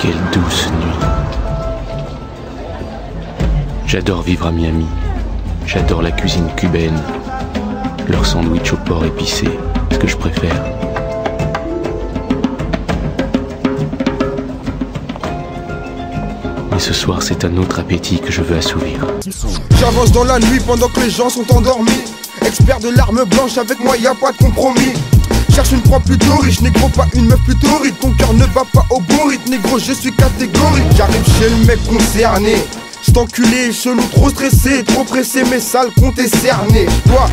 Quelle douce nuit. J'adore vivre à Miami. J'adore la cuisine cubaine. Leur sandwich au porc épicé, ce que je préfère. Mais ce soir, c'est un autre appétit que je veux assouvir. J'avance dans la nuit pendant que les gens sont endormis. Expert de l'arme blanche, avec moi y'a pas de compromis. Cherche une proie plutôt riche, négro, pas une meuf plutôt ride. Ton cœur ne bat pas au bon rythme, négro, je suis catégorique. J'arrive chez le mec concerné. J'suis enculé, chelou, trop stressé, trop pressé, mes sales comptes est cerné. J'dois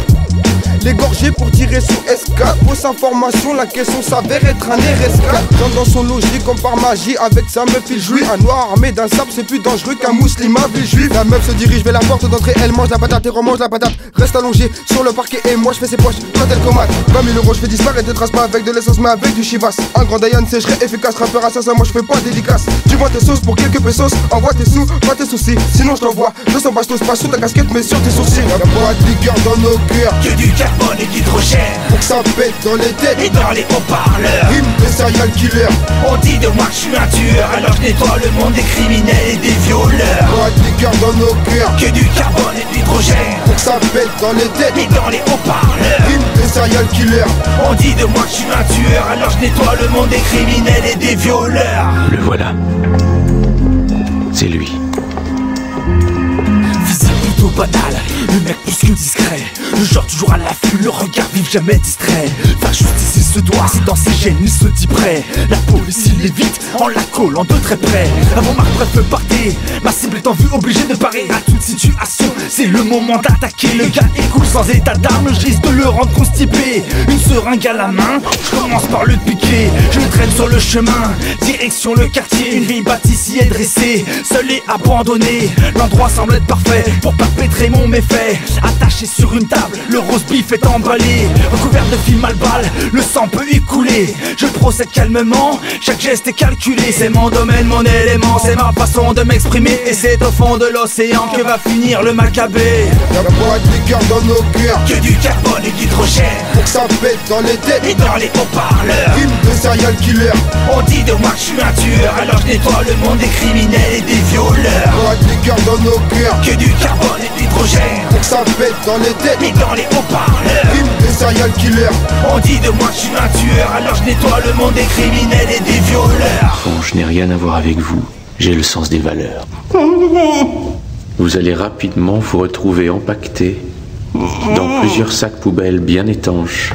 l'égorger pour tirer sous SK. Fausse information, la question s'avère être un RSK. Dans son logis comme par magie, avec sa meuf il jouit. Un noir armé d'un sabre, c'est plus dangereux qu'un musulman ville juive. La meuf se dirige vers la porte d'entrée, elle mange la patate et remange la patate. Reste allongé sur le parquet et moi je fais ses poches quand elle comate. 20 000 euros je fais disparaître des traces, pas avec de l'essence mais avec du chivas. Un grand Dayan sécherait efficace, rappeur assassin, moi je fais pas dédicace. Tu vends tes sauces pour quelques pesos, envoie tes sous, pas tes soucis. Sinon je t'envoie 200 bastos, pas sous ta casquette mais sur tes sourcils. La boîte de liqueur dans nos cœurs, que du carbone et d'hydrogène, pour que ça pète dans les têtes et dans les haut-parleurs. Rime de serial killer, on dit de moi que je suis un tueur, alors je nettoie le monde des criminels et des violeurs. Boîte de liqueur dans nos cœurs, que du carbone et d'hydrogène, pour que ça pète dans les têtes et dans les haut-parleurs. Rime de serial killer, on dit de moi que je suis un tueur, alors je nettoie le monde des criminels et des violeurs. Le voilà, c'est lui. Plutôt banal, le mec plus que discret, le genre toujours à l'affût, le regard vif jamais distrait. Va justice il se doit, c'est dans ses gènes il se dit prêt. La police il l'évite en la collant de très près. Avant Marc bref peut partir, ma cible est en vue, obligée de parer à toute situation. C'est le moment d'attaquer, le gars écoule sans état d'arme, je risque de le rendre constipé. Une seringue à la main, je commence par le piquer. Je le traîne sur le chemin, direction le quartier. Une vieille bâtisse y est dressée, seule et abandonnée. L'endroit semble être parfait pour perpétrer mon méfait. Attaché sur une table, le roast beef est emballé, recouvert de fil mal balle, le sang peut y couler. Je procède calmement, chaque geste est calculé. C'est mon domaine, mon élément, c'est ma façon de m'exprimer. Et c'est au fond de l'océan que va finir le macabé. La boîte de cœur dans nos cœurs, que du carbone et d'hydrogène, pour que ça pète dans les têtes et dans les haut-parleurs. Rime de serial killer, on dit de moi que je suis un tueur, alors je nettoie le monde des criminels et des violeurs. Boîte de cœur dans nos cœurs, que du carbone et d'hydrogène, pour que ça pète dans les têtes et dans les haut-parleurs. Rime de serial killer, on dit de moi que je suis un tueur, alors je nettoie le monde des criminels et des violeurs. Bon, je n'ai rien à voir avec vous, j'ai le sens des valeurs. Vous allez rapidement vous retrouver empaqueté dans plusieurs sacs poubelles bien étanches.